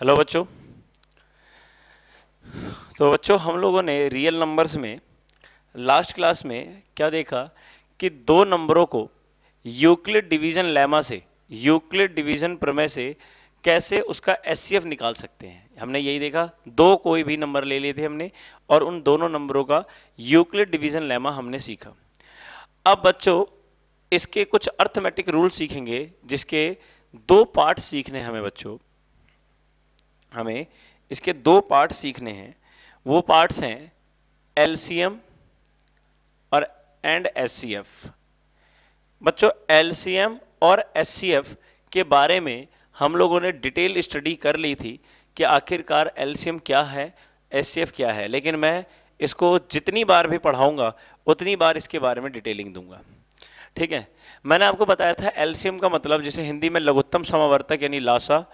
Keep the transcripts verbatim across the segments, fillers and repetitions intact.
Hello बच्चों, तो बच्चों हम लोगों ने रियल नंबर्स में लास्ट क्लास में क्या देखा कि दो नंबरों को यूक्लिड डिवीजन लेमा से, यूक्लिड डिवीजन प्रमेय से कैसे उसका एचसीएफ निकाल सकते हैं। हमने यही देखा, दो कोई भी नंबर ले लिए थे हमने और उन दोनों नंबरों का यूक्लिड डिवीजन लेमा हमने सीखा। अब बच्चों इसके कुछ अर्थमेटिक रूल सीखेंगे जिसके दो पार्ट सीखने हमें बच्चों, हमें इसके दो पार्ट सीखने हैं। वो पार्ट्स हैं एलसीएम और एंड एचसीएफ। बच्चों एलसीएम और एचसीएफ के बारे में हम लोगों ने डिटेल स्टडी कर ली थी कि आखिरकार एलसीएम क्या है, एचसीएफ क्या है, लेकिन मैं इसको जितनी बार भी पढ़ाऊंगा उतनी बार इसके बारे में डिटेलिंग दूंगा, ठीक है। मैंने आपको बताया था एलसीएम का मतलब जिसे हिंदी में लघुत्तम समावर्तक यानी लासा,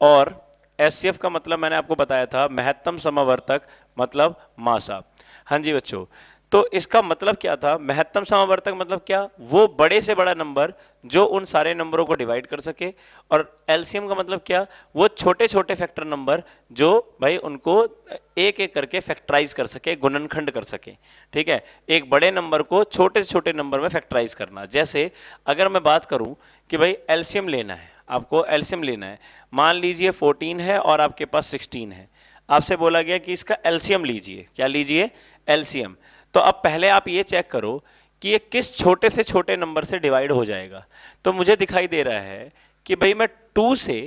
और एचसीएफ का मतलब मैंने आपको बताया था महत्तम समावर्तक मतलब मासा। हाँ जी बच्चों, तो इसका मतलब क्या था, महत्तम समावर्तक मतलब क्या, वो बड़े से बड़ा नंबर जो उन सारे नंबरों को डिवाइड कर सके, और एलसीएम का मतलब क्या, वो छोटे छोटे फैक्टर नंबर जो भाई उनको एक एक करके फैक्टराइज कर सके, गुणनखंड कर सके, ठीक है। एक बड़े नंबर को छोटे से छोटे नंबर में फैक्टराइज करना। जैसे अगर मैं बात करूं कि भाई एलसीएम लेना है, आपको एलसीएम लेना है, मान लीजिए फोर्टीन है और आपके पास सिक्सटीन है, आपसे बोला गया कि इसका एलसीएम लीजिए। क्या लीजिए? एलसीएम। तो अब पहले आप ये चेक करो कि ये किस छोटे से छोटे नंबर से डिवाइड हो जाएगा। तो मुझे दिखाई दे रहा है कि भाई मैं टू से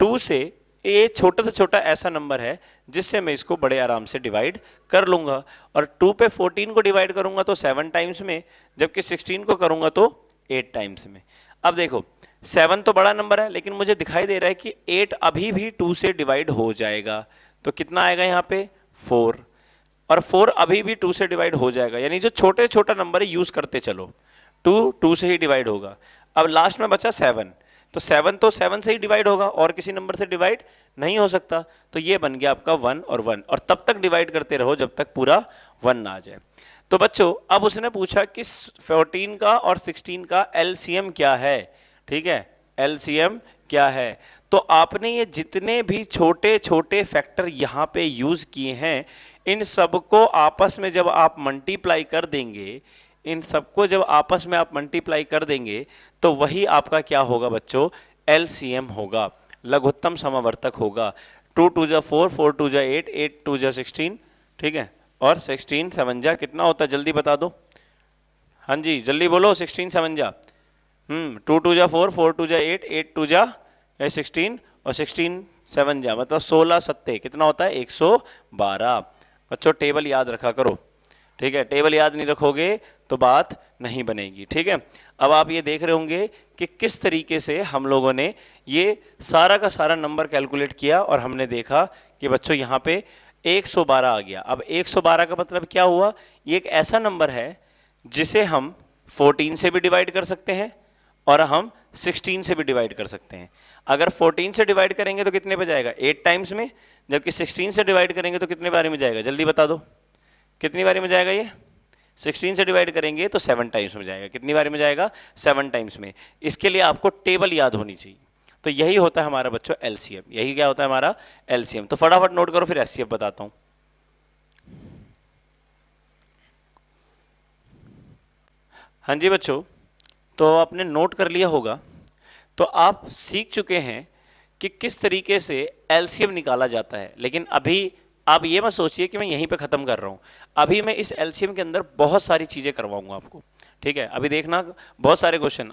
टू से ये छोटा से छोटा ऐसा नंबर है जिससे मैं इसको बड़े आराम से डिवाइड कर लूंगा, और टू पे फोर्टीन को डिवाइड करूंगा तो सेवन टाइम्स में, जबकि सिक्सटीन को करूंगा तो एट टाइम्स में। अब देखो सेवन तो बड़ा नंबर है, लेकिन मुझे दिखाई दे रहा है कि एट अभी भी टू से डिवाइड हो जाएगा, तो कितना आएगा यहाँ पे फोर, और फोर अभी भी टू से डिवाइड हो जाएगा, यानी जो छोटे छोटा नंबर है यूज करते चलो, टू टू से ही डिवाइड होगा। अब लास्ट में बचा सेवन, तो सेवन तो सेवन से ही डिवाइड होगा और किसी नंबर से डिवाइड नहीं हो सकता, तो ये बन गया आपका वन और वन, और तब तक डिवाइड करते रहो जब तक पूरा वन ना आ जाए। तो बच्चों अब उसने पूछा कि फोर्टीन का और सिक्सटीन का एलसीएम क्या है, ठीक है, एलसीएम क्या है। तो आपने ये जितने भी छोटे छोटे फैक्टर यहाँ पे यूज किए हैं, इन सबको आपस में जब आप मल्टीप्लाई कर देंगे, इन सबको जब आपस में आप मल्टीप्लाई कर देंगे तो वही आपका क्या होगा बच्चों, एलसीएम होगा, लघुत्तम समावर्तक होगा। टू टू जा फोर, फोर टू जा एट, एट टू जा सिक्सटीन, ठीक है, और सिक्सटीन सेवन जा कितना होता है जल्दी बता दो, हाँ जी जल्दी बोलो, सिक्सटीन सेवन जा, हम्म टू टू जा फोर, फोर टू जा एट, एट टू जा सिक्सटीन, और सिक्सटीन सेवन जा मतलब सोलह सत्ते कितना होता है एक सौ बारह। बच्चों टेबल याद रखा करो, ठीक है, टेबल याद नहीं रखोगे तो बात नहीं बनेगी, ठीक है। अब आप ये देख रहे होंगे कि किस तरीके से हम लोगों ने ये सारा का सारा नंबर कैलकुलेट किया, और हमने देखा कि बच्चों यहाँ पे एक सौ बारह आ गया। अब एक सौ बारह का मतलब क्या हुआ, ये एक ऐसा नंबर है जिसे हम फोर्टीन से भी डिवाइड कर सकते हैं और हम सिक्सटीन से भी डिवाइड कर सकते हैं। अगर फोर्टीन से डिवाइड करेंगे तो कितने पे जाएगा, एट टाइम्स में, जबकि सिक्सटीन से डिवाइड करेंगे तो कितने बारी में जाएगा जल्दी बता दो, कितनी बारी में जाएगा ये, सिक्सटीन से डिवाइड करेंगे तो सेवन टाइम्स में जाएगा, कितनी बारी में जाएगा, सेवन टाइम्स में। इसके लिए आपको टेबल याद होनी चाहिए। तो यही होता है हमारा बच्चों एलसीएम, यही क्या होता है हमारा एलसीएम। तो फटाफट नोट करो, फिर एचसीएफ बताता हूँ। हाँ जी बच्चों, तो आपने नोट कर लिया होगा, तो आप सीख चुके हैं कि किस तरीके से एलसीएम निकाला जाता है। लेकिन अभी आप ये मत सोचिए कि मैं यहीं पे खत्म कर रहा हूँ, अभी मैं इस एलसीएम के अंदर बहुत सारी चीजें करवाऊंगा आपको, ठीक है। अभी देखना बहुत सारे क्वेश्चन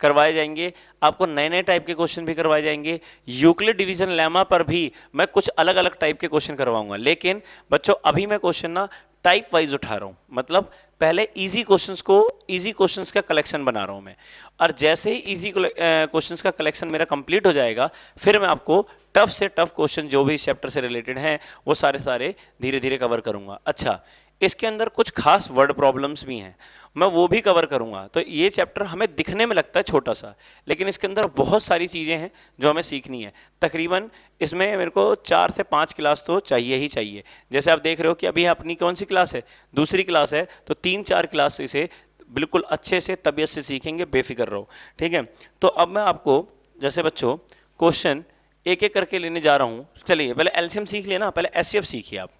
करवाए जाएंगे आपको, नए नए टाइप के क्वेश्चन भी करवाए जाएंगे। यूक्लिड डिवीजन लेमा पर भी मैं कुछ अलग अलग टाइप के क्वेश्चन करवाऊंगा, लेकिन बच्चों अभी मैं क्वेश्चन ना टाइप वाइज उठा रहा हूँ, मतलब पहले इजी क्वेश्चंस को, इजी क्वेश्चंस का कलेक्शन बना रहा हूं मैं, और जैसे ही इजी क्वेश्चंस का कलेक्शन मेरा कंप्लीट हो जाएगा फिर मैं आपको टफ से टफ क्वेश्चन जो भी इस चैप्टर से रिलेटेड हैं वो सारे सारे धीरे धीरे कवर करूंगा। अच्छा, इसके अंदर कुछ खास वर्ड प्रॉब्लम्स भी हैं, मैं वो भी कवर करूंगा। तो ये चैप्टर हमें दिखने में लगता है छोटा सा, लेकिन इसके अंदर बहुत सारी चीजें हैं जो हमें सीखनी है। तकरीबन इसमें मेरे को चार से पांच क्लास तो चाहिए ही चाहिए। जैसे आप देख रहे हो कि अभी अपनी कौन सी क्लास है, दूसरी क्लास है, तो तीन चार क्लास इसे बिल्कुल अच्छे से तबीयत से सीखेंगे, बेफिक्र रहो, ठीक है। तो अब मैं आपको जैसे बच्चों क्वेश्चन एक एक करके लेने जा रहा हूं। चलिए पहले एलसीएम सीख लिया ना, पहले एचसीएफ सीखिए। आप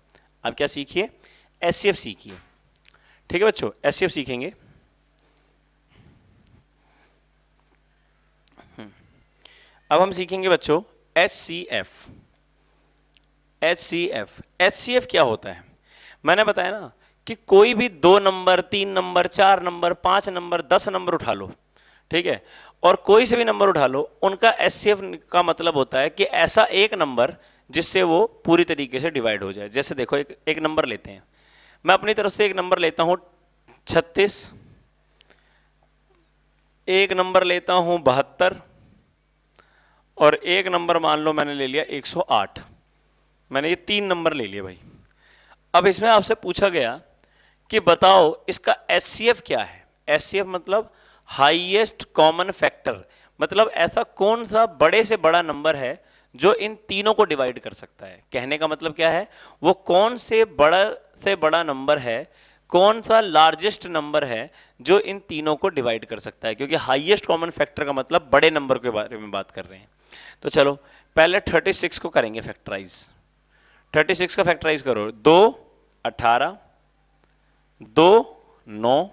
आप क्या सीखिए? एचसीएफ सीखिए। ठीक है बच्चों, एचसीएफ सीखेंगे। अब हम सीखेंगे बच्चों एचसीएफ। एचसीएफ एचसीएफ क्या होता है? मैंने बताया ना कि कोई भी दो नंबर, तीन नंबर, चार नंबर, पांच नंबर, दस नंबर उठा लो, ठीक है, और कोई से भी नंबर उठा लो, उनका एचसीएफ का मतलब होता है कि ऐसा एक नंबर जिससे वो पूरी तरीके से डिवाइड हो जाए। जैसे देखो एक एक नंबर लेते हैं, मैं अपनी तरफ से एक नंबर लेता हूं छत्तीस, एक नंबर लेता हूं बहत्तर, और एक नंबर मान लो मैंने ले लिया एक सौ आठ। मैंने ये तीन नंबर ले लिए भाई। अब इसमें आपसे पूछा गया कि बताओ इसका एचसीएफ क्या है। एचसीएफ मतलब हाईएस्ट कॉमन फैक्टर, मतलब ऐसा कौन सा बड़े से बड़ा नंबर है जो इन तीनों को डिवाइड कर सकता है। कहने का मतलब क्या है? वो कौन से बड़ा से बड़ा नंबर है, कौन सा लार्जेस्ट नंबर है जो इन तीनों को डिवाइड कर सकता है, क्योंकि हाईएस्ट कॉमन फैक्टर का मतलब बड़े नंबर के बारे में बात कर रहे हैं। तो चलो पहले छत्तीस को करेंगे फैक्टराइज। छत्तीस का फैक्टराइज करो, दो अठारह, दो नौ,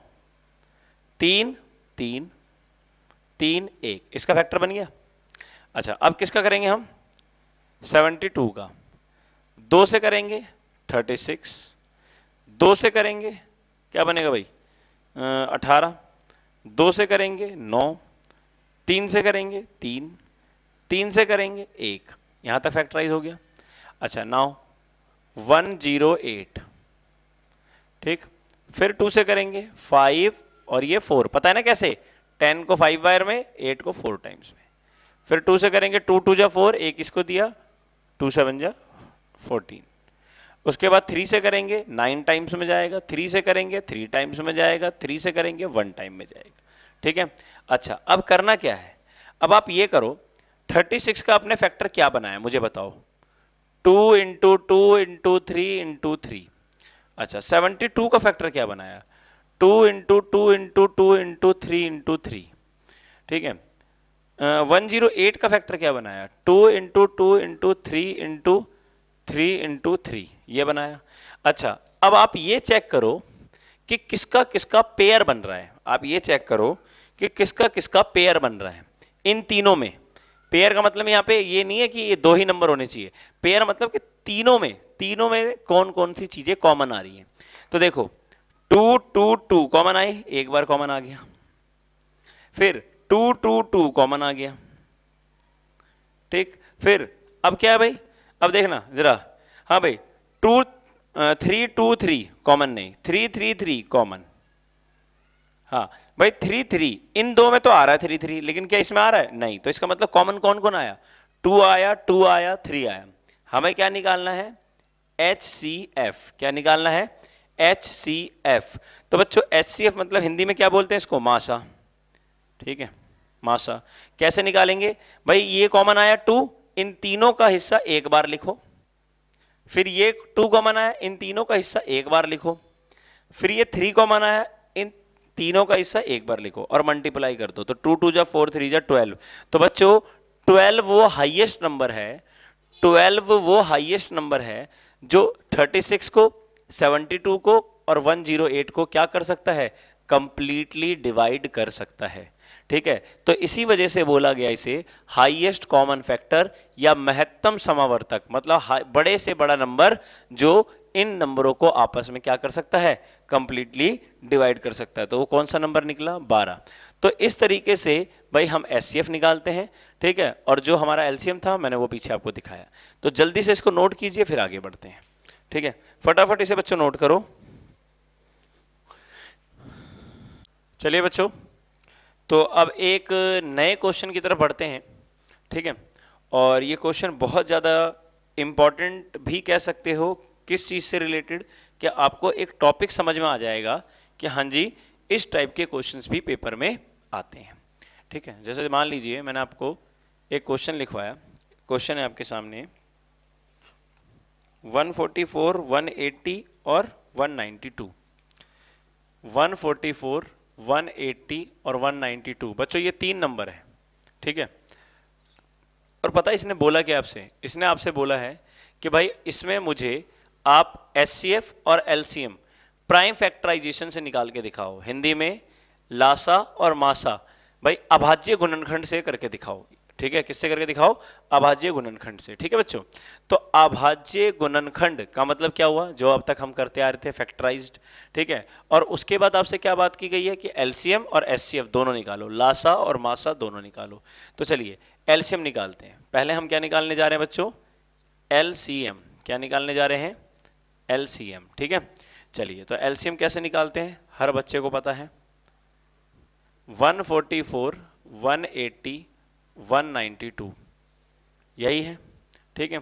तीन तीन, तीन एक, इसका फैक्टर बन गया। अच्छा अब किसका करेंगे हम? बहत्तर का। दो से करेंगे छत्तीस, दो से करेंगे क्या बनेगा भाई? अठारह, दो से करेंगे नौ, तीन से करेंगे तीन, तीन से करेंगे एक, यहां तक फैक्टराइज हो गया। अच्छा नाउ एक सौ आठ, ठीक, फिर टू से करेंगे फाइव, और ये फोर, पता है ना कैसे, टेन को फाइव बार में, एट को फोर टाइम्स में। फिर टू से करेंगे टू टू जा फोर, एक इसको दिया, टू सेवन जा फोर्टीन। उसके बाद थ्री से करेंगे नाइन टाइम्स में जाएगा, थ्री से करेंगे थ्री टाइम्स में जाएगा, थ्री से करेंगे वन टाइम में जाएगा, ठीक है। अच्छा अब करना क्या है? अब आप ये करो, थर्टी सिक्स का आपने फैक्टर क्या बनाया मुझे बताओ? Two into two into three into three. अच्छा सेवेंटी टू का फैक्टर क्या बनाया? Two into two into two into three into three, ठीक है। वन जीरो एट का फैक्टर क्या बनाया? Two into two into three into three into three, ये बनाया। अच्छा अब आप ये चेक करो कि किसका किसका पेयर बन रहा है। आप ये चेक करो कि किसका किसका पेयर बन रहा है इन तीनों में। पेयर का मतलब यहाँ पे ये नहीं है कि ये दो ही नंबर होने चाहिए, पेयर मतलब कि तीनों में, तीनों में कौन कौन सी चीजें कॉमन आ रही है। तो देखो टू टू टू कॉमन आए, एक बार कॉमन आ गया, फिर टू टू टू कॉमन आ गया, ठीक। फिर अब क्या है भाई? अब देखना जरा, हाँ भाई two three two three common नहीं, थ्री थ्री थ्री कॉमन, हाँ भाई थ्री थ्री, इन दो में तो आ रहा है थ्री थ्री, लेकिन क्या इसमें आ रहा है? नहीं। तो इसका मतलब कॉमन कौन कौन आया? टू आया, टू आया, थ्री आया। हमें क्या निकालना है? H C F. क्या निकालना है? H C F. तो बच्चों एच सी एफ मतलब हिंदी में क्या बोलते हैं इसको? मासा, ठीक है, मासा। कैसे निकालेंगे भाई? ये कॉमन आया टू, इन तीनों का हिस्सा एक बार लिखो, फिर ये टू कॉमन आया, इन तीनों का हिस्सा एक बार लिखो, फिर ये थ्री कॉमन आया, इन तीनों का हिस्सा एक बार लिखो, और मल्टीप्लाई कर दो। तो टू टू जा फोर, थ्री जा ट्वेल्व। तो बच्चों ट्वेल्व वो हाइएस्ट नंबर है, ट्वेल्व वो हाइएस्ट नंबर है जो थर्टी सिक्स को, बहत्तर को और एक सौ आठ को क्या कर सकता है? कंप्लीटली डिवाइड कर सकता है, ठीक है। तो इसी वजह से बोला गया इसे हाईएस्ट कॉमन फैक्टर या महत्तम समावर्तक, मतलब बड़े से बड़ा नंबर जो इन नंबरों को आपस में क्या कर सकता है? कंप्लीटली डिवाइड कर सकता है। तो वो कौन सा नंबर निकला? बारह। तो इस तरीके से भाई हम एचसीएफ निकालते हैं, ठीक है। और जो हमारा एलसीएम था मैंने वो पीछे आपको दिखाया। तो जल्दी से इसको नोट कीजिए, फिर आगे बढ़ते हैं, ठीक है। फटाफट इसे बच्चों नोट करो। चलिए बच्चों, तो अब एक नए क्वेश्चन की तरफ बढ़ते हैं, ठीक है। और ये क्वेश्चन बहुत ज्यादा इंपॉर्टेंट भी कह सकते हो, किस चीज से रिलेटेड कि आपको एक टॉपिक समझ में आ जाएगा कि हाँ जी इस टाइप के क्वेश्चंस भी पेपर में आते हैं, ठीक है। जैसे मान लीजिए मैंने आपको एक क्वेश्चन लिखवाया, क्वेश्चन है आपके सामने एक सौ चौवालीस, एक सौ अस्सी और एक सौ बानवे, एक सौ चौवालीस, एक सौ अस्सी और एक सौ बानवे। बच्चों ये तीन नंबर है, ठीक है। और पता है इसने बोला क्या आपसे, इसने आपसे बोला है कि भाई इसमें मुझे आप एचसीएफ और एलसीएम प्राइम फैक्टराइजेशन से निकाल के दिखाओ, हिंदी में लासा और मासा, भाई अभाज्य गुणनखंड से करके दिखाओ। ठीक है, किससे करके दिखाओ? अभाज्य गुणनखंड से। ठीक है बच्चों, तो अभाज्य गुणनखंड का मतलब क्या हुआ, जो अब तक हम करते आ रहे थे फैक्टराइज्ड। ठीक है, और उसके बाद आपसे क्या बात की गई है कि एलसीएम और एचसीएफ दोनों निकालो, लासा और मासा दोनों निकालो। तो चलिए एलसीएम निकालते हैं। पहले हम क्या निकालने जा रहे हैं बच्चों? एलसीएम। क्या निकालने जा रहे हैं? एलसीएम। ठीक है, चलिए तो एलसीएम कैसे निकालते हैं हर बच्चे को पता है, एक सौ चौवालीस, एक सौ अस्सी, एक सौ बानवे यही है। ठीक है,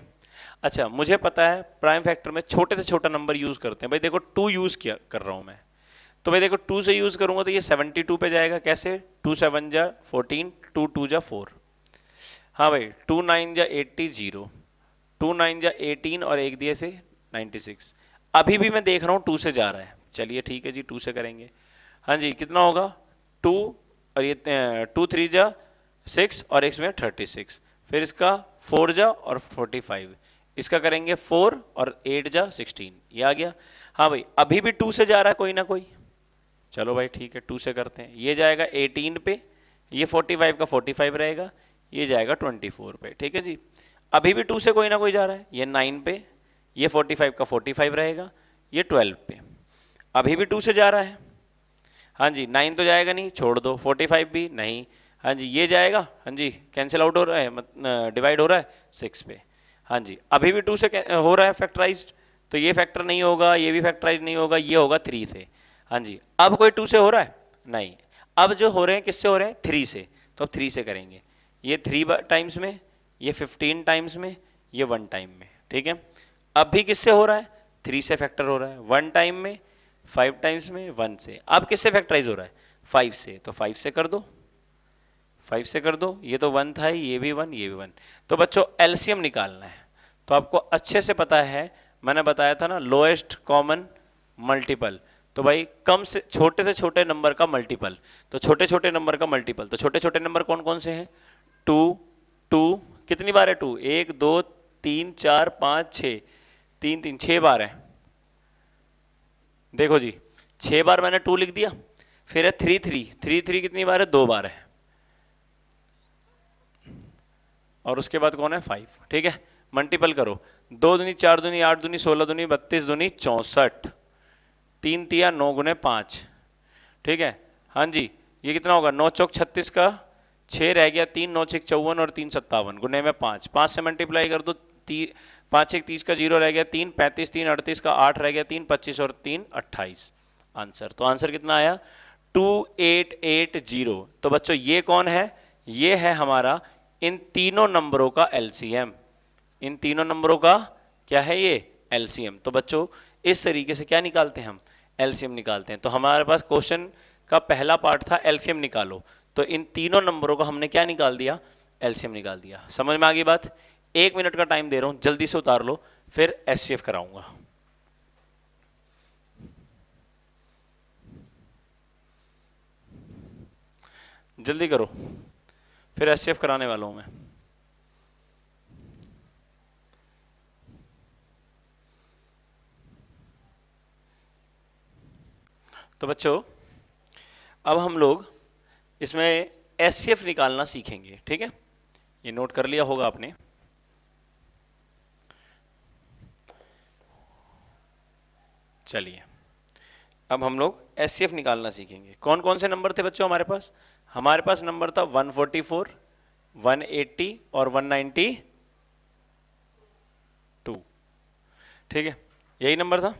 अच्छा मुझे पता है प्राइम फैक्टर में छोटे से छोटा नंबर यूज करते हैं, भाई देखो टू यूज किया कर रहा हूं मैं, तो भाई देखो टू से यूज करूंगा तो ये बहत्तर पे जाएगा। कैसे? टू सेवन जा फोर्टीन, टू टू जा फोर, हाँ भाई टू नाइन जा एट्टी, जीरो टू नाइन जा एटीन और एक दिए से नाइन्टी सिक्स। अभी भी मैं देख रहा हूं टू से जा रहा है, चलिए ठीक है जी टू से करेंगे, हाँ जी कितना होगा टू और ये टू थ्री जा सिक्स और इसमें थर्टी सिक्स, फिर इसका फोर जा और फोर्टी फाइव, इसका करेंगे फोर और एट जा सिक्सटीन, ये आ गया। हाँ भाई अभी भी टू से जा रहा है कोई ना कोई, चलो भाई ठीक है टू से करते हैं। ये जाएगा एटीन पे, ये फोर्टी फाइव का फोर्टी फाइव रहेगा, ये जाएगा ट्वेंटी फोर पे। ठीक है जी, अभी भी टू से कोई ना कोई जा रहा है, ये नाइन पे, ये फोर्टी फाइव का फोर्टी फाइव रहेगा, ये ट्वेल्व पे, अभी भी टू से जा रहा है। हाँ जी नाइन तो जाएगा नहीं, छोड़ दो, फोर्टी फाइव भी नहीं, हाँ जी ये जाएगा, हाँ जी कैंसिल आउट हो रहा है, डिवाइड हो रहा है सिक्स पे। हाँ जी अभी भी टू से हो रहा है फैक्टराइज्ड, तो ये फैक्टर नहीं होगा, ये भी फैक्टराइज्ड नहीं होगा, ये होगा थ्री से। हाँ जी अब कोई टू से हो रहा है नहीं, अब जो हो रहे हैं किससे हो रहे हैं? थ्री से, तो अब थ्री से करेंगे, ये थ्री टाइम्स में, ये फिफ्टीन टाइम्स में, ये वन टाइम में। ठीक है, अब भी किससे हो रहा है? थ्री से फैक्टर हो रहा है, वन टाइम में, फाइव टाइम्स में, वन से। अब किससे फैक्टराइज हो रहा है? फाइव से, तो फाइव से कर दो, फाइव से कर दो, ये तो वन था, ये भी वन, ये भी वन। तो बच्चों एलसीएम निकालना है, तो आपको अच्छे से पता है, मैंने बताया था ना लोएस्ट कॉमन मल्टीपल, तो भाई कम से छोटे से छोटे नंबर का मल्टीपल, तो छोटे छोटे नंबर का मल्टीपल, तो छोटे छोटे नंबर कौन कौन से हैं? टू, टू कितनी बार है टू? एक, दो, तीन, चार, पाँच, छः, तीन तीन छः बार है। देखो जी छः बार मैंने टू लिख दिया, फिर है थ्री, थ्री थ्री थ्री कितनी बार है? दो बार है, और उसके बाद कौन है? फाइव। ठीक है, मल्टीपल करो, दो दूनी चार, दूनी आठ, दूनी सोलह, दूनी बत्तीस, दूनी चौसठ, तीन तिया नौ, गुने पाँच। ठीक है, हाँ जी ये कितना होगा? नौ चौक छत्तीस का छः रह गया, तीन नौ छः चौवन और तीन सत्तावन, गुने में पाँच, पाँच से मल्टीप्लाई कर दो, ती पाँच एक तीस का जीरो रह गया, तीन पैंतीस, तीन अड़तीस का आठ रह गया, तीन पच्चीस और तीन अट्ठाईस आंसर। तो आंसर कितना आया? Two eight eight zero. तो बच्चों ये कौन है? ये है हमारा इन तीनों नंबरों का एलसीएम, इन तीनों नंबरों का क्या है ये? एलसीएम। तो बच्चों इस तरीके से क्या निकालते हैं हम? एलसीएम निकालते हैं। तो हमारे पास क्वेश्चन का पहला पार्ट था एलसीएम निकालो, तो इन तीनों नंबरों का हमने क्या निकाल दिया? एलसीएम निकाल दिया। समझ में आ गई बात? एक मिनट का टाइम दे रहा हूं, जल्दी से उतार लो, फिर एचसीएफ कराऊंगा। जल्दी करो, फिर एचसीएफ कराने वाला हूं मैं। तो बच्चों अब हम लोग इसमें एचसीएफ निकालना सीखेंगे। ठीक है, ये नोट कर लिया होगा आपने। चलिए अब हम लोग एचसीएफ निकालना सीखेंगे। कौन कौन से नंबर थे बच्चों हमारे पास? हमारे पास नंबर था एक सौ चौवालीस, एक सौ अस्सी और एक सौ बानवे। ठीक है, यही नंबर था,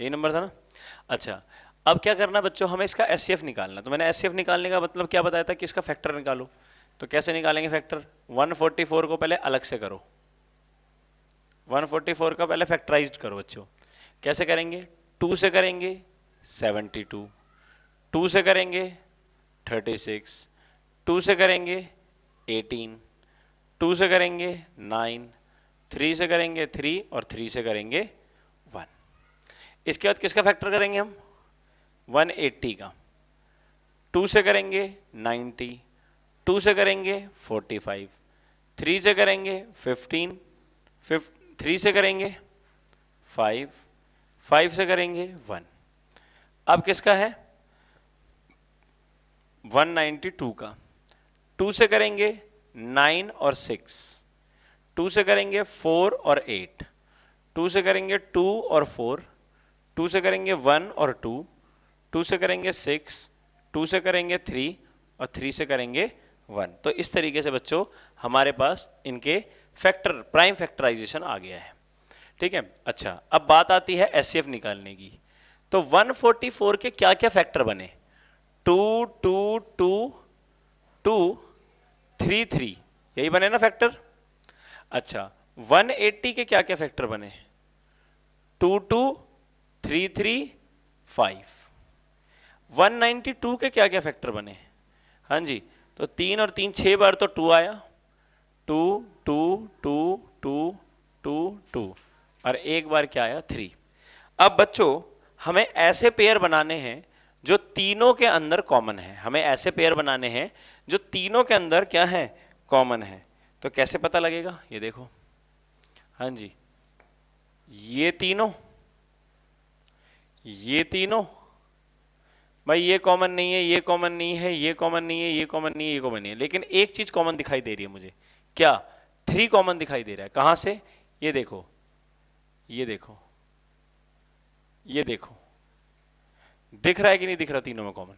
यही नंबर था ना। अच्छा अब क्या करना बच्चों, हमें इसका एचसीएफ निकालना। तो मैंने एचसीएफ निकालने का मतलब क्या बताया था कि इसका फैक्टर निकालो। तो कैसे निकालेंगे फैक्टर? एक सौ चौवालीस को पहले अलग से करो, एक सौ चौवालीस का पहले फैक्टराइज्ड करो बच्चों। कैसे करेंगे? टू से करेंगे बहत्तर, टू से करेंगे छत्तीस, टू से करेंगे अठारह, टू से करेंगे नौ, थ्री से करेंगे तीन और तीन से करेंगे एक। इसके बाद किसका फैक्टर करेंगे हम? एक सौ अस्सी का। टू से करेंगे नब्बे, टू से करेंगे पैंतालीस, थ्री से करेंगे फिफ्टीन, थ्री से करेंगे फाइव, फाइव से करेंगे वन। अब किसका है? वन नाइंटी टू का। टू से करेंगे नाइन और सिक्स, टू से करेंगे फोर और एट, टू से करेंगे टू और फोर, टू से करेंगे वन और टू, टू से करेंगे सिक्स, टू से करेंगे थ्री और थ्री से करेंगे वन। तो इस तरीके से बच्चों हमारे पास इनके फैक्टर प्राइम फैक्टराइजेशन आ गया है। ठीक है, अच्छा अब बात आती है एचसीएफ निकालने की। तो वन फोर्टी फोर के क्या क्या फैक्टर बने? Two, two, two, two, three, three, यही बने ना फैक्टर। अच्छा वन एटी के क्या क्या फैक्टर बने? Two, two, three, three, five. One ninety two के क्या क्या फैक्टर बने? हाँ जी, तो तीन और तीन छह बार तो टू आया, two, two, two, two, two, two और एक बार क्या आया? थ्री। अब बच्चों हमें ऐसे पेयर बनाने हैं जो तीनों के अंदर कॉमन है। हमें ऐसे पेयर बनाने हैं जो तीनों के अंदर क्या है? कॉमन है। तो कैसे पता लगेगा? ये देखो, हाँ जी, ये तीनों, ये तीनों, भाई ये कॉमन नहीं है, ये कॉमन नहीं है, ये कॉमन नहीं है, ये कॉमन नहीं है, ये कॉमन नहीं है, लेकिन एक चीज कॉमन दिखाई दे रही है मुझे। क्या? थ्री कॉमन दिखाई दे रहा है। कहां से? ये देखो, ये देखो, ये देखो, दिख रहा है कि नहीं दिख रहा? तीनों में कॉमन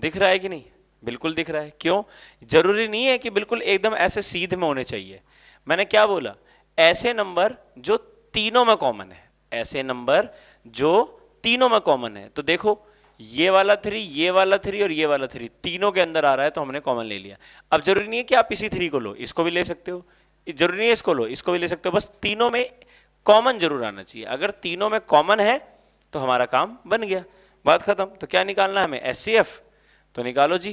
दिख रहा है कि नहीं? बिल्कुल दिख रहा है। क्यों? जरूरी नहीं है कि बिल्कुल एकदम ऐसे सीध में होने चाहिए। मैंने क्या बोला? ऐसे नंबर जो तीनों में कॉमन है, ऐसे नंबर जो तीनों में कॉमन है। तो देखो ये वाला थ्री, ये वाला थ्री और ये वाला थ्री तीनों के अंदर आ रहा है, तो हमने कॉमन ले लिया। अब जरूरी नहीं है कि आप इसी थ्री को लो, इसको भी ले सकते हो, जरूरी नहीं है इसको लो, इसको भी ले सकते हो, बस तीनों में कॉमन जरूर आना चाहिए। अगर तीनों में कॉमन है तो हमारा काम बन गया, बात खत्म। तो क्या निकालना है हमें? एचसीएफ। तो निकालो जी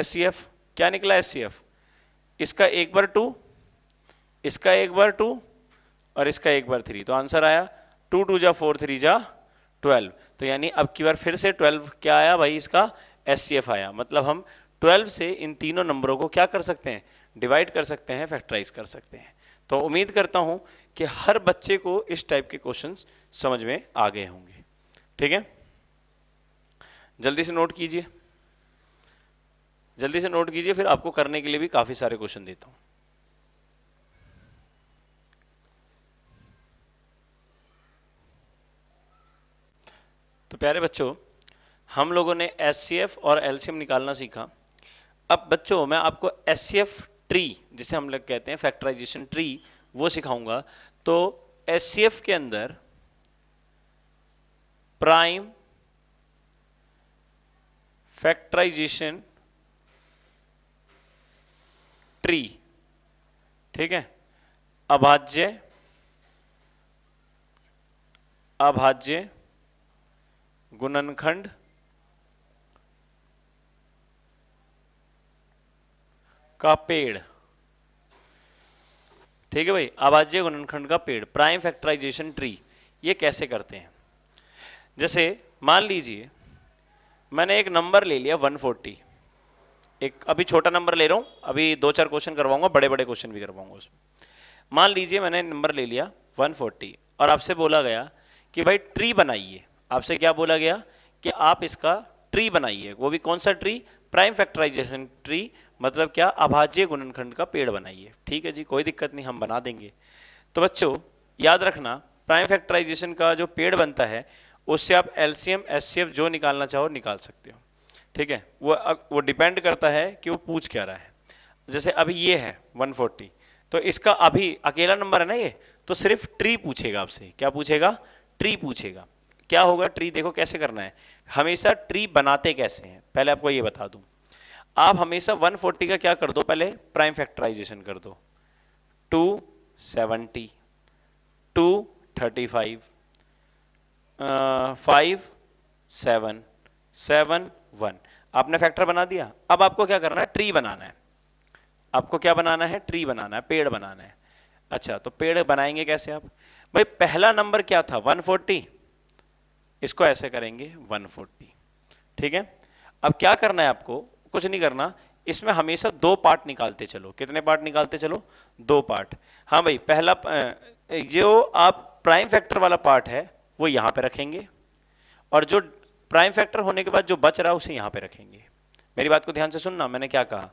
एचसीएफ। क्या निकला एचसीएफ? इसका एक बार टू, इसका एक बार टू और इसका एक बार थ्री, तो आंसर आया टू टू जा फोर, थ्री जा ट्वेल्व। तो यानी अब की बार फिर से ट्वेल्व क्या आया भाई? इसका एचसीएफ आया। मतलब हम ट्वेल्व से इन तीनों नंबरों को क्या कर सकते हैं? डिवाइड कर सकते हैं, फैक्टराइज कर सकते हैं। तो उम्मीद करता हूं कि हर बच्चे को इस टाइप के क्वेश्चंस समझ में आ गए होंगे। ठीक है, जल्दी से नोट कीजिए, जल्दी से नोट कीजिए, फिर आपको करने के लिए भी काफी सारे क्वेश्चन देता हूं। तो प्यारे बच्चों, हम लोगों ने एचसीएफ और एलसीएम निकालना सीखा। अब बच्चों मैं आपको एचसीएफ ट्री, जिसे हम लोग कहते हैं फैक्टराइजेशन ट्री, वो सिखाऊंगा। तो एचसीएफ के अंदर प्राइम फैक्टराइजेशन ट्री, ठीक है, अभाज्य, अभाज्य, गुणनखंड, का पेड़, ठीक है भाई, अभाज्य गुणनखंड का पेड़, प्राइम फैक्टराइजेशन ट्री। ये कैसे करते हैं? जैसे मान लीजिए मैंने एक नंबर ले लिया वन फोर्टी, एक अभी छोटा नंबर ले रहा हूं, अभी दो चार क्वेश्चन करवाऊंगा, बड़े बड़े क्वेश्चन भी करवाऊंगा उसमें। मान लीजिए मैंने नंबर ले लिया वन फोर्टी और आपसे बोला गया कि भाई ट्री बनाइए। आपसे क्या बोला गया? कि आप इसका ट्री बनाइए। वो भी कौन सा ट्री? प्राइम फैक्टराइजेशन ट्री, मतलब क्या? अभाज्य गुणनखंड का पेड़ बनाइए। ठीक है जी, कोई दिक्कत नहीं, हम बना देंगे। तो बच्चों याद रखना, प्राइम फैक्टराइजेशन का जो पेड़ बनता है उससे आप एलसीएम, एचसीएफ जो निकालना चाहो निकाल सकते हो। ठीक है, वो वो डिपेंड करता है कि वो पूछ क्या रहा है। जैसे अभी ये है वन फोर्टी, तो इसका अभी अकेला नंबर है ना ये, तो सिर्फ ट्री पूछेगा आपसे। क्या पूछेगा? ट्री पूछेगा। क्या होगा ट्री? देखो कैसे करना है, हमेशा ट्री बनाते कैसे हैं पहले आपको ये बता दूं। आप हमेशा वन फोर्टी का क्या कर दो? पहले प्राइम फैक्टराइजेशन कर दो। Two seventy, two thirty five, five, seven, seven, one, आपने फैक्टर बना दिया। अब आपको क्या करना है? ट्री बनाना है। आपको क्या बनाना है? ट्री बनाना है, पेड़ बनाना है। अच्छा, तो पेड़ बनाएंगे कैसे आप? भाई पहला नंबर क्या था? वन फोर्टी, इसको ऐसे करेंगे वन फोर्टी, ठीक है। अब क्या करना है आपको? कुछ नहीं करना, इसमें हमेशा दो पार्ट निकालते चलो। कितने पार्ट निकालते चलो? दो पार्ट। हाँ भाई, पहला जो आप प्राइम फैक्टर वाला पार्ट है वो यहाँ पे रखेंगे, और जो प्राइम फैक्टर होने के बाद जो बच रहा है उसे यहाँ पे रखेंगे। मेरी बात को ध्यान से सुनना, मैंने क्या कहा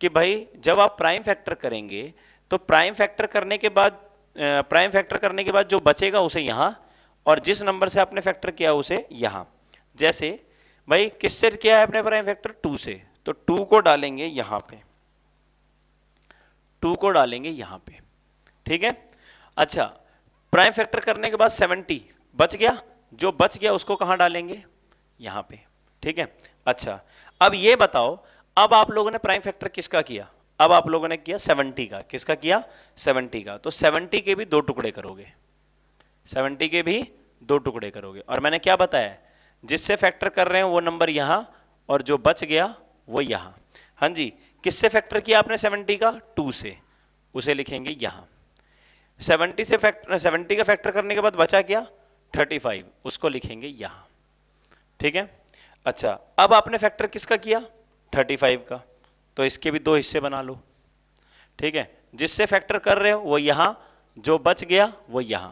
कि भाई जब आप प्राइम फैक्टर करेंगे तो प्राइम फैक्टर करने के बाद प्राइम फैक्टर करने के बाद जो बचेगा उसे यहाँ, और जिस नंबर से आपने फैक्टर किया उसे यहाँ। जैसे भाई किससे किया है आपने प्राइम फैक्टर? टू से, तो टू को डालेंगे यहां पे, टू को डालेंगे यहां पे, ठीक है। अच्छा, प्राइम फैक्टर करने के बाद सत्तर बच गया, जो बच गया उसको कहां डालेंगे? यहां पे, ठीक है। अच्छा, अब ये बताओ, अब आप लोगों ने प्राइम फैक्टर किसका किया? अब आप लोगों ने किया सत्तर का। किसका किया? सत्तर का। तो सत्तर के भी दो टुकड़े करोगे, सत्तर के भी दो टुकड़े करोगे। और मैंने क्या बताया, जिससे फैक्टर कर रहे हैं वो नंबर यहां, और जो बच गया वो यहां। हाँ जी, किससे फैक्टर किया आपने सत्तर का? टू से, उसे लिखेंगे यहां। सत्तर से फैक्टर, सत्तर का फैक्टर करने के बाद बचा क्या? पैंतीस, उसको लिखेंगे यहां, ठीक है। अच्छा, अब आपने फैक्टर किसका किया? पैंतीस का, तो इसके भी दो हिस्से बना लो, ठीक है। जिससे फैक्टर कर रहे हो वो यहां, जो बच गया वो यहां,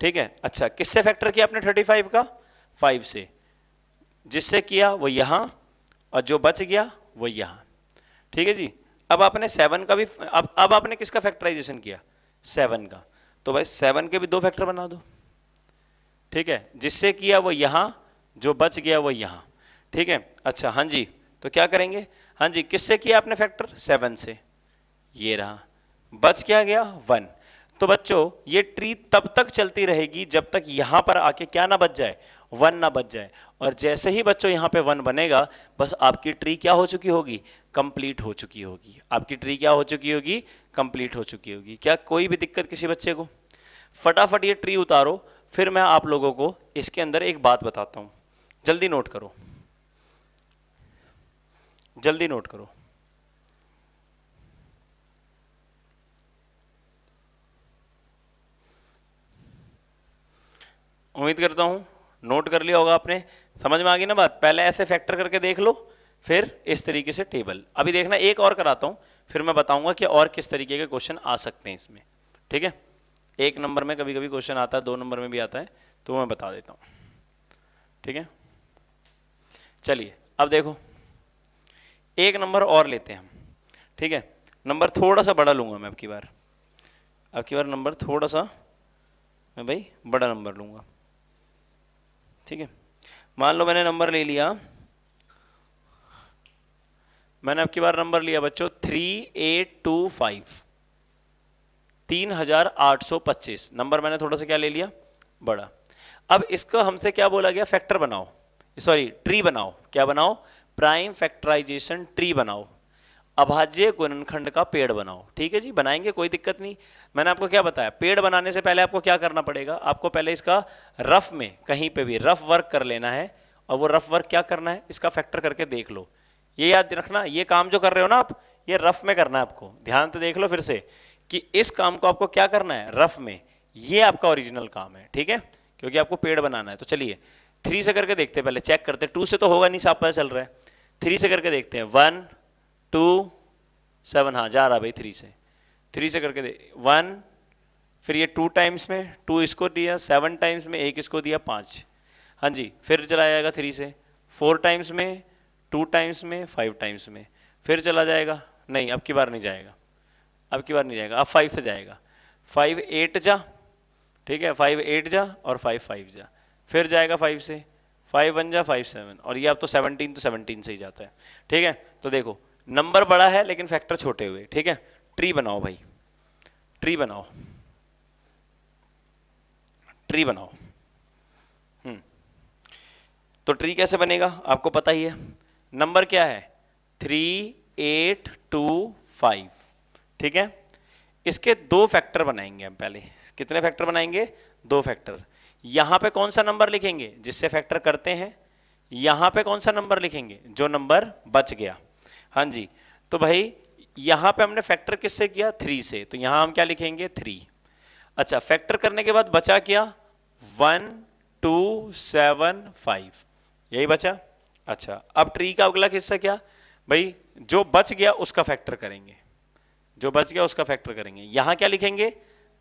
ठीक है। अच्छा, किससे फैक्टर किया आपने पैंतीस का? पाँच से, जिससे किया वो यहां, और जो बच गया वो यहाँ, ठीक है जी। अब आपने सेवन का भी, अब अब आपने किसका फैक्टराइजेशन किया? सेवन का। तो भाई सेवन के भी दो फैक्टर बना दो, ठीक है। जिससे किया वो यहाँ, जो बच गया वो यहाँ, ठीक है। अच्छा, हाँ जी, तो क्या करेंगे? हाँ जी, किससे किया आपने फैक्टर? सेवन से, ये रहा, बच क्या गया? वन। तो बच्चों ये ट्री तब तक चलती रहेगी जब तक यहां पर आके क्या ना बच जाए? वन ना बच जाए। और जैसे ही बच्चों यहाँ पे वन बनेगा, बस आपकी ट्री क्या हो चुकी होगी? कंप्लीट हो चुकी होगी। आपकी ट्री क्या हो चुकी होगी? कंप्लीट हो चुकी होगी। क्या कोई भी दिक्कत किसी बच्चे को? फटाफट ये ट्री उतारो, फिर मैं आप लोगों को इसके अंदर एक बात बताता हूँ, जल्दी नोट करो, जल्दी नोट करो। उम्मीद करता हूँ नोट कर लिया होगा आपने। समझ में आ गई ना बात? पहले ऐसे फैक्टर करके देख लो, फिर इस तरीके से टेबल। अभी देखना, एक और कराता हूं, फिर मैं बताऊंगा कि और किस तरीके के क्वेश्चन आ सकते हैं इसमें, ठीक है। एक नंबर में कभी कभी क्वेश्चन आता है, दो नंबर में भी आता है, तो मैं बता देता हूं, ठीक है। चलिए, अब देखो एक नंबर और लेते हैं हम, ठीक है। नंबर थोड़ा सा बड़ा लूंगा मैं अब की बार, अब की बार नंबर थोड़ा सा मैं भाई बड़ा नंबर लूंगा, ठीक है। मान लो मैंने नंबर ले लिया, मैंने अब की बार नंबर लिया बच्चों थ्री एट टू फाइव, तीन हजार आठ सौ पच्चीस। नंबर मैंने थोड़ा सा क्या ले लिया? बड़ा। अब इसको हमसे क्या बोला गया? फैक्टर बनाओ, सॉरी ट्री बनाओ। क्या बनाओ? प्राइम फैक्टराइजेशन ट्री बनाओ, अभाज्य गुणनखंड का पेड़ बनाओ, ठीक है जी। बनाएंगे, कोई दिक्कत नहीं। मैंने आपको क्या बताया, पेड़ बनाने से पहले आपको क्या करना पड़ेगा? आपको पहले इसका रफ में कहीं पे भी रफ वर्क कर लेना है, और वो रफ वर्क क्या करना है? इसका फैक्टर करके देख लो। ये याद रखना, ये काम जो कर रहे हो ना आप, ये रफ में करना है आपको। ध्यान तो देख लो फिर से कि इस काम को आपको क्या करना है? रफ में। ये आपका ओरिजिनल काम है, ठीक है, क्योंकि आपको पेड़ बनाना है। तो चलिए थ्री से करके देखते हैं, पहले चेक करते हैं। टू से तो होगा नहीं, साफ पता चल रहा है। थ्री से करके देखते हैं, वन टू सेवन, हाँ जा रहा भाई। थ्री से थ्री से करके दे वन, फिर ये टू टाइम्स में, टू इसको दिया, सेवन टाइम्स में, एक इसको दिया, पाँच। हाँ जी, फिर चला जाएगा थ्री से, फोर टाइम्स में, टू टाइम्स में, फाइव टाइम्स में, फिर चला जाएगा। नहीं, अब की बार नहीं जाएगा, अब की बार नहीं जाएगा, अब फाइव से जाएगा। फाइव एट जा, ठीक है, फाइव एट जा, और फाइव फाइव जा, फिर जाएगा फाइव से, फाइव वन जा, फाइव सेवन, और ये अब तो सेवनटीन, तो सेवनटीन से ही जाता है, ठीक है। तो देखो नंबर बड़ा है लेकिन फैक्टर छोटे हुए, ठीक है। ट्री बनाओ भाई, ट्री बनाओ, ट्री बनाओ। हम्म तो ट्री कैसे बनेगा आपको पता ही है। नंबर क्या है? थ्री एट टू फाइव, ठीक है। इसके दो फैक्टर बनाएंगे हम। पहले कितने फैक्टर बनाएंगे? दो फैक्टर। यहां पे कौन सा नंबर लिखेंगे? जिससे फैक्टर करते हैं। यहां पे कौन सा नंबर लिखेंगे? जो नंबर बच गया। हाँ जी, तो भाई यहां पे हमने फैक्टर किससे किया? थ्री से, तो यहां हम क्या लिखेंगे? थ्री। अच्छा, फैक्टर करने के बाद बचा क्या? वन टू सेवन फाइव, यही बचा। अच्छा, अब ट्री का अगला हिस्सा क्या? भाई जो बच गया उसका फैक्टर करेंगे, जो बच गया उसका फैक्टर करेंगे। यहां क्या लिखेंगे,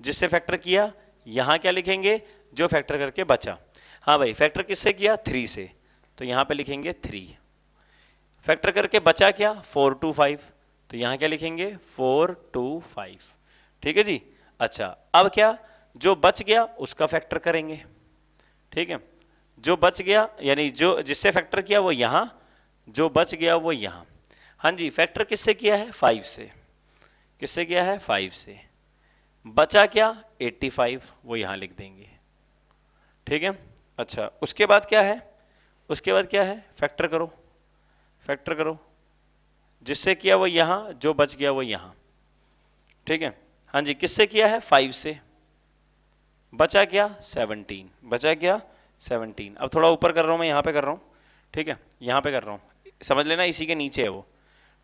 जिससे फैक्टर किया, यहां क्या लिखेंगे, जो फैक्टर करके बचा। हाँ भाई फैक्टर किससे किया, थ्री से, तो यहां पे लिखेंगे थ्री। फैक्टर करके बचा क्या, फोर टू फाइव, तो यहां क्या लिखेंगे, फोर टू फाइव। ठीक है जी। अच्छा अब क्या, जो बच गया उसका फैक्टर करेंगे। ठीक है, जो बच गया यानी जो जिससे फैक्टर किया वो यहां, जो बच गया वो यहां। हाँ जी, फैक्टर किससे किया है, फाइव से, किससे किया है, फाइव से। बचा क्या, पचासी, वो यहां लिख देंगे। ठीक है। अच्छा उसके बाद क्या है, उसके बाद क्या है, फैक्टर करो, फैक्टर करो, जिससे किया वो यहां, जो बच गया वो यहां। ठीक है। हाँ जी, किससे किया है, फाइव से। बचा क्या, सत्रह, बचा क्या, सत्रह। अब थोड़ा ऊपर कर रहा हूं मैं, यहां पे कर रहा हूं। ठीक है, यहां पे कर रहा हूं, समझ लेना इसी के नीचे है वो।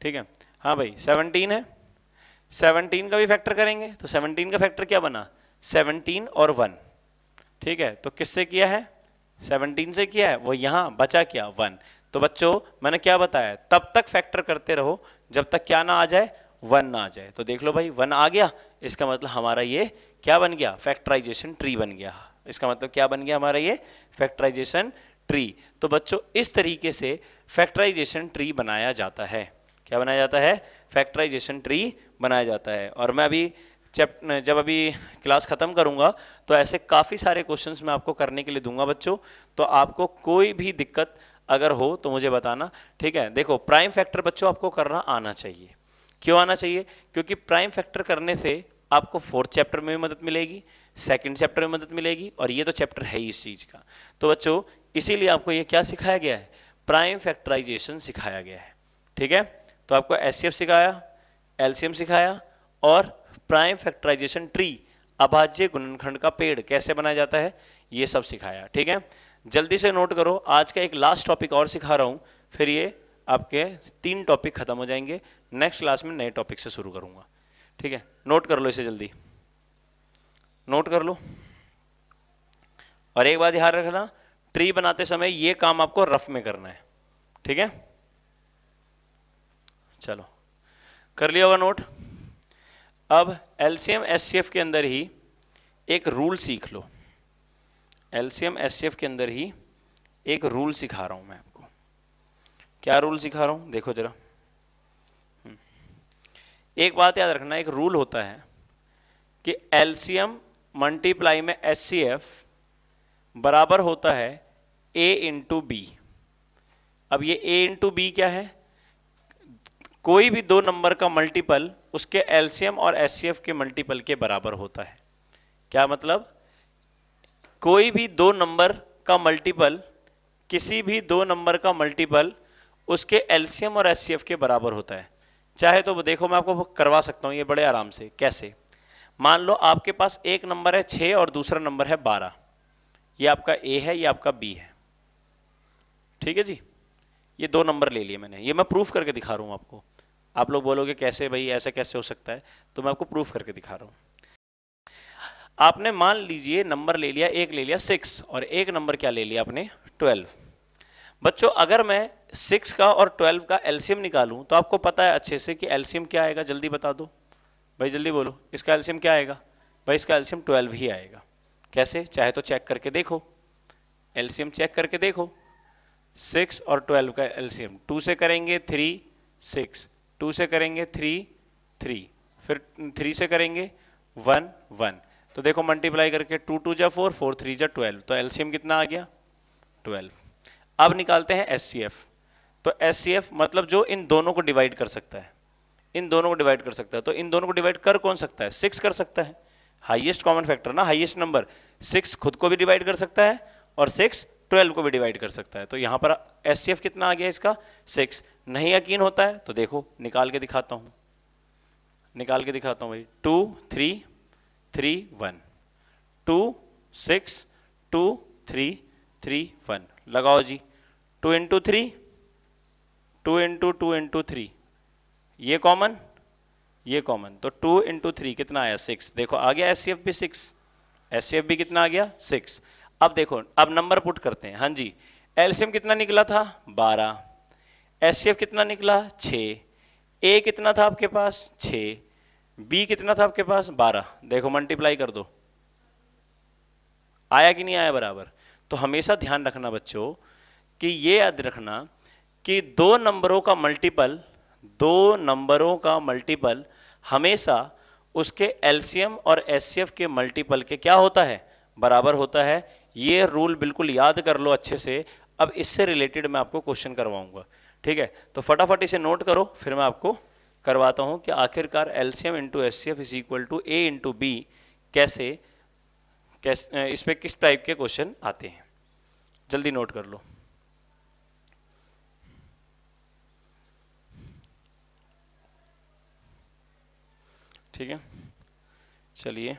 ठीक है। हाँ भाई सत्रह है, सत्रह का भी फैक्टर करेंगे, तो सत्रह का फैक्टर क्या बना, सत्रह और वन। ठीक है, तो किससे किया है, सत्रह से किया है, वो यहां। बचा क्या, वन। तो बच्चों मैंने क्या बताया, तब तक फैक्टर करते रहो जब तक क्या ना आ जाए, वन ना आ जाए। तो देख लो भाई वन आ गया, इसका मतलब हमारा ये क्या बन गया, फैक्टराइजेशन ट्री बन गया। इसका मतलब क्या बन गया हमारा ये, फैक्टराइजेशन ट्री। तो बच्चों इस तरीके से फैक्टराइजेशन ट्री बनाया जाता है। क्या बनाया जाता है, फैक्टराइजेशन ट्री बनाया जाता है। और मैं अभी चैप्टर जब अभी क्लास खत्म करूंगा तो ऐसे काफी सारे क्वेश्चंस मैं आपको करने के लिए दूंगा बच्चों। तो आपको कोई भी दिक्कत अगर हो तो मुझे बताना। ठीक है। देखो प्राइम फैक्टर बच्चों आपको करना आना चाहिए। क्यों आना चाहिए, क्योंकि प्राइम फैक्टर करने से आपको फोर्थ चैप्टर में भी मदद मिलेगी, सेकंड चैप्टर में मदद मिलेगी, और ये तो चैप्टर है ही इस चीज का। तो बच्चों इसीलिए आपको ये क्या सिखाया गया है, प्राइम फैक्टराइजेशन सिखाया गया है। ठीक है। तो आपको एचसीएफ सिखाया, एलसीएम सिखाया, और प्राइम फैक्टराइजेशन ट्री, अभाज्य गुणनखंड का पेड़ कैसे बनाया जाता है, ये सब सिखाया। ठीक है। जल्दी से नोट करो, आज का एक लास्ट टॉपिक और सिखा रहा हूं, फिर ये आपके तीन टॉपिक खत्म हो जाएंगे। नेक्स्ट क्लास में नए टॉपिक से शुरू करूंगा। ठीक है, नोट कर लो इसे, जल्दी नोट कर लो। और एक बात ध्यान रखना, ट्री बनाते समय ये काम आपको रफ में करना है। ठीक है, चलो कर लिया होगा नोट। अब एलसीएम एचसीएफ के अंदर ही एक रूल सीख लो, एलसीएम एचसीएफ के अंदर ही एक रूल सिखा रहा हूं मैं आपको। क्या रूल सिखा रहा हूं, देखो जरा। एक बात याद रखना, एक रूल होता है कि एलसीएम मल्टीप्लाई में एचसीएफ बराबर होता है ए इंटू बी। अब ये ए इंटू बी क्या है, कोई भी दो नंबर का मल्टीपल उसके एलसीएम और एचसीएफ के मल्टीपल के बराबर होता है। क्या मतलब, कोई भी दो नंबर का मल्टीपल, किसी भी दो नंबर का मल्टीपल उसके एलसीएम और एचसीएफ के बराबर होता है। चाहे तो देखो मैं आपको करवा सकता हूं ये बड़े आराम से। कैसे, मान लो आपके पास एक नंबर है छह और दूसरा नंबर है बारह, ये आपका ए है, ये आपका बी है। ठीक है जी, ये दो नंबर ले लिए मैंने, ये मैं प्रूफ करके दिखा रहा हूं आपको। आप लोग बोलोगे कैसे भाई, ऐसा कैसे हो सकता है, तो मैं आपको प्रूफ करके दिखा रहा हूं। आपने मान लीजिए नंबर ले लिया, एक ले लिया सिक्स, और एक नंबर क्या ले लिया आपने, ट्वेल्व। बच्चों अगर मैं सिक्स का और ट्वेल्व का एलसीएम निकालूं तो आपको पता है अच्छे से कि एलसीएम क्या आएगा, जल्दी बता दो भाई, जल्दी बोलो इसका एलसीएम क्या आएगा। भाई इसका एलसीएम ट्वेल्व ही आएगा। कैसे, चाहे तो चेक करके देखो, एलसीएम चेक करके देखो। सिक्स और ट्वेल्व का एलसीएम, टू से करेंगे थ्री, सिक्स, टू से करेंगे थ्री, थ्री, फिर थ्री से करेंगे वन, वन, तो देखो मल्टीप्लाई करके टू टू जा फोर, फोर थ्री जा ट्वेल्व, तो एलसीएम कितना आ गया, ट्वेल्व। अब निकालते हैं एचसीएफ। तो एचसीएफ मतलब जो इन दोनों को डिवाइड कर सकता है, इन दोनों को डिवाइड कर सकता है। तो इन दोनों को डिवाइड कर कौन सकता है, सिक्स कर सकता है, हाईएस्ट कॉमन फैक्टर ना, हाईएस्ट नंबर। सिक्स खुद को भी डिवाइड कर सकता है और सिक्स ट्वेल्व को भी डिवाइड कर सकता है। तो यहां पर एचसीएफ कितना आ गया इसका, सिक्स। नहीं यकीन होता है तो देखो निकाल के दिखाता हूं, निकाल के दिखाता हूं भाई। Two three, three one, two six, two three, three one, लगाओ जी। Two into three, two into two into three, ये कॉमन, ये कॉमन, तो टू इंटू थ्री कितना आया, सिक्स। देखो आ गया एचसीएफ भी सिक्स, एचसीएफ भी कितना आ गया, सिक्स। अब देखो अब नंबर पुट करते हैं। हाँ जी, एलसीएम कितना निकला था, बारह, एचसीएफ कितना निकला छः, ए कितना था आपके पास छः, बी कितना था आपके पास बारह। देखो मल्टीप्लाई कर दो, आया कि नहीं आया बराबर। तो हमेशा ध्यान रखना बच्चों कि ये याद रखना कि दो नंबरों का मल्टीपल, दो नंबरों का मल्टीपल हमेशा उसके एलसीएम और एचसीएफ के मल्टीपल के क्या होता है बराबर होता है। ये रूल बिल्कुल याद कर लो अच्छे से। अब इससे रिलेटेड मैं आपको क्वेश्चन करवाऊंगा, ठीक है। तो फटाफट इसे नोट करो, फिर मैं आपको करवाता हूं कि आखिरकार LCM into HCF is equal to A into B कैसे, कैसे इस पर किस टाइप के क्वेश्चन आते हैं। जल्दी नोट कर लो। ठीक है, चलिए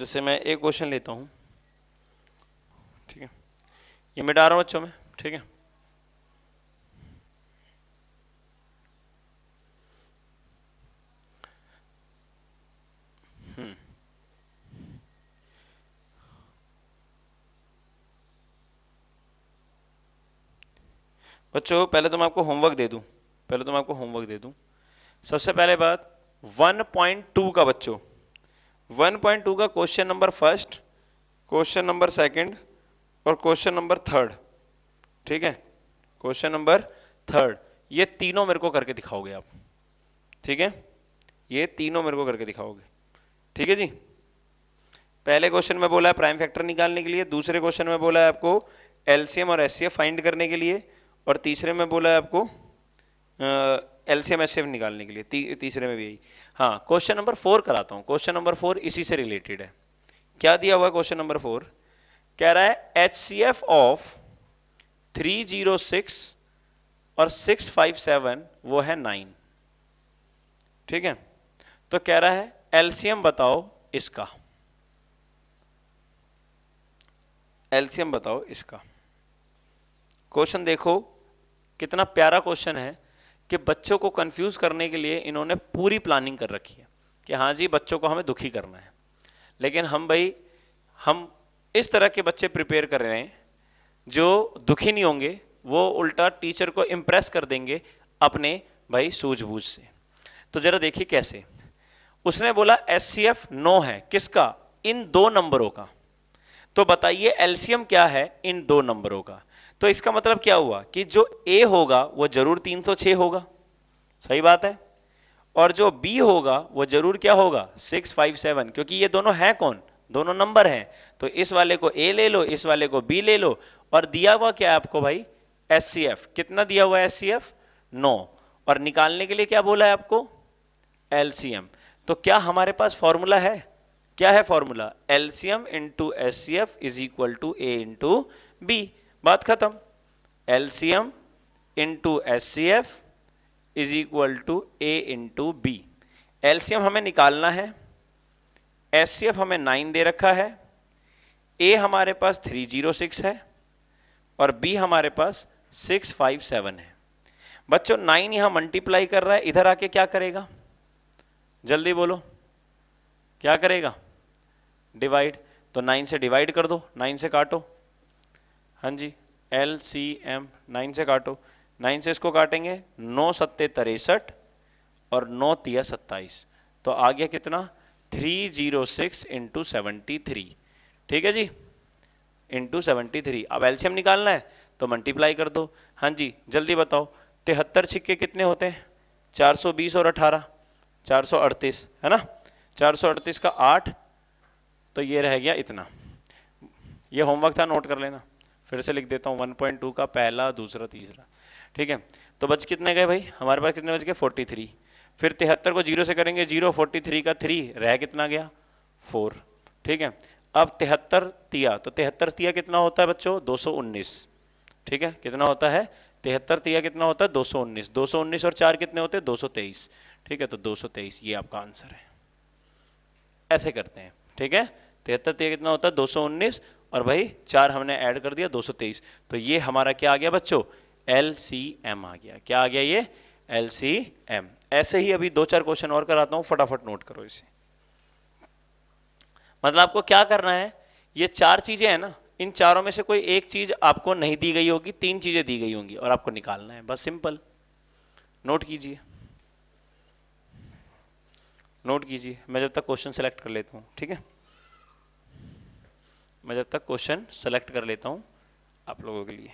जैसे मैं एक क्वेश्चन लेता हूं, ठीक है, ये मिटा रहा हूं बच्चों में, ठीक है। बच्चों पहले तो मैं आपको होमवर्क दे दूं, पहले तो मैं आपको होमवर्क दे दूं। सबसे पहले बात वन पॉइंट टू का बच्चों, वन पॉइंट टू का question number first, question number second और क्वेश्चन नंबर थर्ड, ठीक है। क्वेश्चन नंबर थर्ड ये तीनों मेरे को करके दिखाओगे आप, ठीक है, ये तीनों मेरे को करके दिखाओगे, ठीक है जी। पहले क्वेश्चन में बोला है प्राइम फैक्टर निकालने के लिए, दूसरे क्वेश्चन में बोला है आपको एलसीएम और एचसीएफ फाइंड करने के लिए, और तीसरे में बोला है आपको एलसीएम एचसीएफ निकालने के लिए। ती, तीसरे में भी यही। हाँ, क्वेश्चन नंबर फोर कराता हूँ। क्वेश्चन नंबर फोर इसी से रिलेटेड है। क्या दिया हुआ क्वेश्चन नंबर फोर? कह रहा है HCF of three zero six और सिक्स फाइव सेवन वो है नाइन, ठीक है। तो कह रहा है एलसीएम बताओ इसका, एलसीएम बताओ इसका। क्वेश्चन देखो कितना प्यारा क्वेश्चन है कि बच्चों को कंफ्यूज करने के लिए इन्होंने पूरी प्लानिंग कर रखी है कि हाँ जी बच्चों को हमें दुखी करना है। लेकिन हम भाई हम इस तरह के बच्चे प्रिपेयर कर रहे हैं जो दुखी नहीं होंगे, वो उल्टा टीचर को इम्प्रेस कर देंगे अपने भाई सूझबूझ से। तो जरा देखिए कैसे उसने बोला एचसीएफ नो है, किसका? इन दो नंबरों का। तो बताइए एलसीएम क्या है इन दो नंबरों का। तो इसका मतलब क्या हुआ कि जो ए होगा वो जरूर तीन सौ छह होगा, सही बात है, और जो बी होगा वो जरूर क्या होगा सिक्स फाइव सेवन, क्योंकि ये दोनों हैं कौन? दोनों नंबर हैं। तो इस वाले को ए ले लो, इस वाले को बी ले लो, और दिया हुआ क्या है आपको भाई एचसीएफ। कितना दिया हुआ है एचसीएफ? नौ। और निकालने के लिए क्या बोला है आपको? एलसीएम। तो क्या हमारे पास फॉर्मूला है? क्या है formula? LCM into HCF is equal to A into B, बात खत्म। LCM into HCF is equal to A into B. LCM हमें निकालना है, एचसीएफ हमें नाइन दे रखा है, ए हमारे पास थ्री जीरो सिक्स है और बी हमारे पास सिक्स फाइव सेवन है। बच्चों नाइन यहां मल्टीप्लाई कर रहा है, इधर आके क्या करेगा जल्दी बोलो, क्या करेगा? डिवाइड। तो नाइन से डिवाइड कर दो, नाइन से काटो, हाँ जी एलसीएम नाइन से काटो, नाइन से इसको काटेंगे, नौ सत्ते तिरसठ और नौ तिया सत्ताईस, तो आ गया कितना three zero six into seventy three, ठीक है जी, इंटू सेवेंटी थ्री। अब एलसीएम निकालना है तो मल्टीप्लाई कर दो, हाँ जी जल्दी बताओ तिहत्तर छिक्के कितने होते हैं? चार सौ बीस और अठारह, चार सौ अड़तीस है ना, चार सौ अड़तीस का आठ, तो ये रह गया इतना। ये होमवर्क था, नोट कर लेना। फिर से लिख देता हूं वन पॉइंट टू का पहला दूसरा तीसरा, ठीक है। तो बच कितने गए भाई हमारे पास? कितने बच गए? Forty three. फिर तिहत्तर को जीरो से करेंगे जीरो, फोर्टी थ्री का थ्री रह कितना गया? फोर, ठीक है। अब तिहत्तर तिया, तो तिहत्तर तिया कितना होता है बच्चों? दो सौ उन्नीस, ठीक है। कितना होता है तिहत्तर तिया? कितना होता है दो सौ उन्नीस। दो सौ उन्नीस और चार कितने होते हैं? दो सौ तेईस, ठीक है। तो दो सौ तेईस ये आपका आंसर है। ऐसे करते हैं, ठीक है। तिहत्तर तिया कितना होता है? दो सौ उन्नीस और भाई चार हमने ऐड कर दिया, दो सौ तेईस। तो ये हमारा क्या आ गया बच्चों? एलसीएम आ गया। क्या आ गया ये? L C M. ऐसे ही अभी दो चार क्वेश्चन और कराता हूं, फटाफट नोट करो इसे। मतलब आपको क्या करना है, ये चार चीजें हैं ना, इन चारों में से कोई एक चीज आपको नहीं दी गई होगी, तीन चीजें दी गई होंगी और आपको निकालना है, बस सिंपल। नोट कीजिए, नोट कीजिए, मैं जब तक क्वेश्चन सेलेक्ट कर लेता हूं, ठीक है, मैं जब तक क्वेश्चन सेलेक्ट कर लेता हूं आप लोगों के लिए।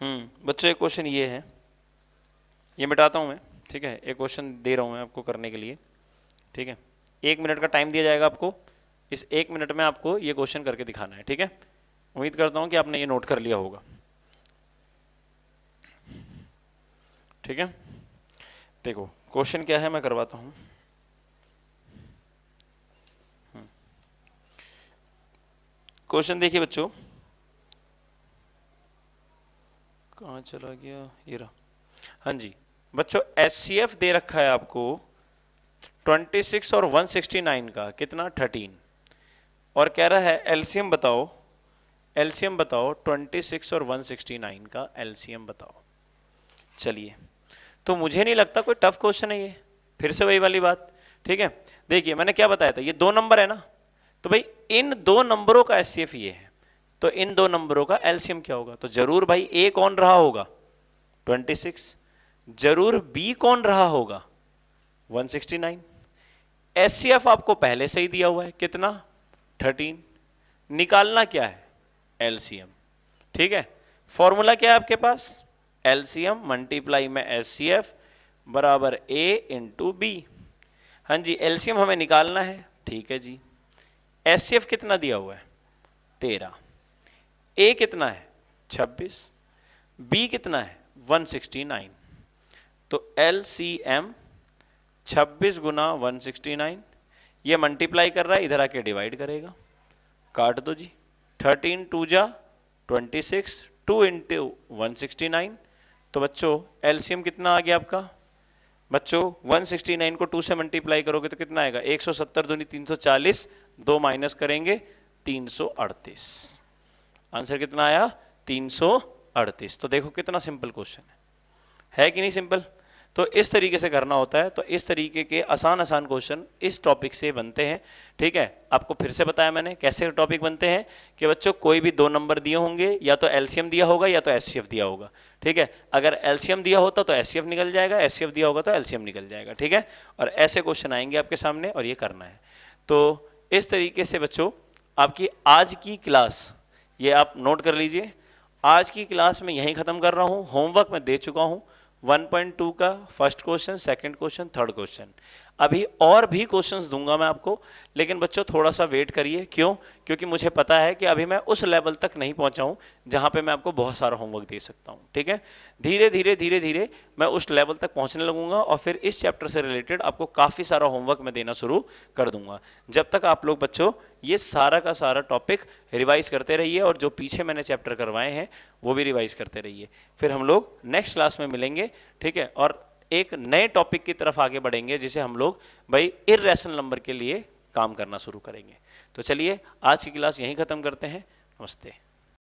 हम्म बच्चों, एक क्वेश्चन ये है, ये मिटाता हूं मैं, ठीक है, एक क्वेश्चन दे रहा हूं मैं आपको करने के लिए, ठीक है। एक मिनट का टाइम दिया जाएगा आपको, इस एक मिनट में आपको ये क्वेश्चन करके दिखाना है, ठीक है। उम्मीद करता हूं कि आपने ये नोट कर लिया होगा, ठीक है। देखो क्वेश्चन क्या है, मैं करवाता हूं। क्वेश्चन देखिए बच्चों, कहाँ चला गया, ये रहा। हाँ जी बच्चों, एच सी एफ दे रखा है आपको छब्बीस और एक सौ उनहत्तर का, कितना, तेरह, और कह रहा है एल सी एम बताओ, एल सी एम बताओ छब्बीस और एक सौ उनहत्तर का एल सी एम बताओ। चलिए, तो मुझे नहीं लगता कोई टफ क्वेश्चन है ये, फिर से वही वाली बात, ठीक है। देखिए मैंने क्या बताया था, ये दो नंबर है ना, तो भाई इन दो नंबरों का एच सी एफ ये है, तो इन दो नंबरों का एल सी एम क्या होगा, तो जरूर भाई ए कौन रहा होगा, छब्बीस, जरूर बी कौन रहा होगा, एक सौ उनहत्तर। एच सी एफ आपको पहले से ही दिया हुआ है, कितना, तेरह। निकालना क्या है, एल सी एम, ठीक है। फॉर्मूला क्या है आपके पास, एल सी एम मल्टीप्लाई में एच सी एफ बराबर ए इंटू बी। हाँ जी, एल सी एम हमें निकालना है, ठीक है जी। एच सी एफ कितना दिया हुआ है, तेरह। ए कितना है, छब्बीस। बी कितना है, एक सौ उनहत्तर। तो एल सी एम छब्बीस गुना एक सौ उनहत्तर, ये मल्टीप्लाई कर रहा है, इधर आके डिवाइड करेगा, काट दो जी। तेरह टू जा छब्बीस, टू इंटू एक सौ उनहत्तर, तो बच्चों एल सी एम कितना आ गया आपका, बच्चों एक सौ उनहत्तर को दो से मल्टीप्लाई करोगे तो कितना आएगा, एक सौ सत्तर दूनी तीन सौ चालीस, दो माइनस करेंगे तीन सौ अड़तीस। आंसर कितना आया, तीन सौ अड़तीस। तो देखो कितना सिंपल क्वेश्चन है है कि नहीं सिंपल। तो इस तरीके से करना होता है, तो इस तरीके के आसान आसान क्वेश्चन इस टॉपिक से बनते हैं, ठीक है। आपको फिर से बताया मैंने कैसे टॉपिक बनते हैं, कि बच्चों कोई भी दो नंबर दिए होंगे, या तो एल सी एम दिया होगा या तो एच सी एफ दिया होगा, ठीक है। अगर एल सी एम दिया होता तो एच सी एफ निकल जाएगा, एच सी एफ दिया होगा तो एल सी एम निकल जाएगा, ठीक है। और ऐसे क्वेश्चन आएंगे आपके सामने और ये करना है। तो इस तरीके से बच्चों आपकी आज की क्लास, ये आप नोट कर लीजिए, आज की क्लास में यहीं खत्म कर रहा हूँ। होमवर्क में दे चुका हूँ एक पॉइंट दो का first question, second question, third question. अभी और भी क्वेश्चंस दूंगा मैं आपको, लेकिन बच्चों थोड़ा सा वेट करिए। क्यों? क्योंकि मुझे पता है कि अभी मैं उस लेवल तक नहीं पहुंचा हूं जहां पे मैं आपको बहुत सारा होमवर्क दे सकता हूं, ठीक है। धीरे धीरे धीरे धीरे मैं उस लेवल तक पहुंचने लगूंगा और फिर इस चैप्टर से रिलेटेड आपको काफी सारा होमवर्क मैं देना शुरू कर दूंगा। जब तक आप लोग बच्चों ये सारा का सारा टॉपिक रिवाइज करते रहिए, और जो पीछे मैंने चैप्टर करवाए हैं वो भी रिवाइज करते रहिए। फिर हम लोग नेक्स्ट क्लास में मिलेंगे, ठीक है, और एक नए टॉपिक की तरफ आगे बढ़ेंगे, जिसे हम लोग भाई इरेशनल नंबर के लिए काम करना शुरू करेंगे। तो चलिए आज की क्लास यहीं खत्म करते हैं। नमस्ते।